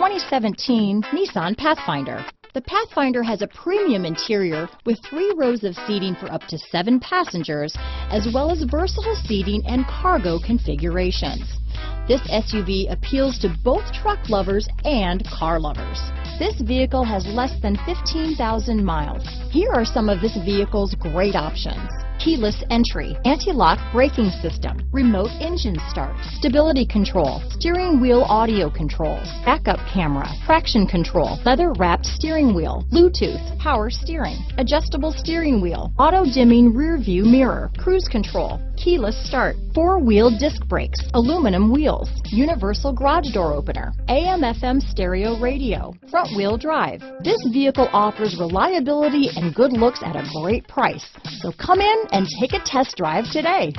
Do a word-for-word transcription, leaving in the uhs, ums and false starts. twenty seventeen Nissan Pathfinder. The Pathfinder has a premium interior with three rows of seating for up to seven passengers, as well as versatile seating and cargo configurations. This S U V appeals to both truck lovers and car lovers. This vehicle has less than fifteen thousand miles. Here are some of this vehicle's great options: keyless entry, anti-lock braking system, remote engine start, stability control, steering wheel audio controls, backup camera, traction control, leather-wrapped steering wheel, Bluetooth, power steering, adjustable steering wheel, auto-dimming rear-view mirror, cruise control, keyless start, four-wheel disc brakes, aluminum wheels, universal garage door opener, A M F M stereo radio, front-wheel drive. This vehicle offers reliability and good looks at a great price. So come in and take a test drive today.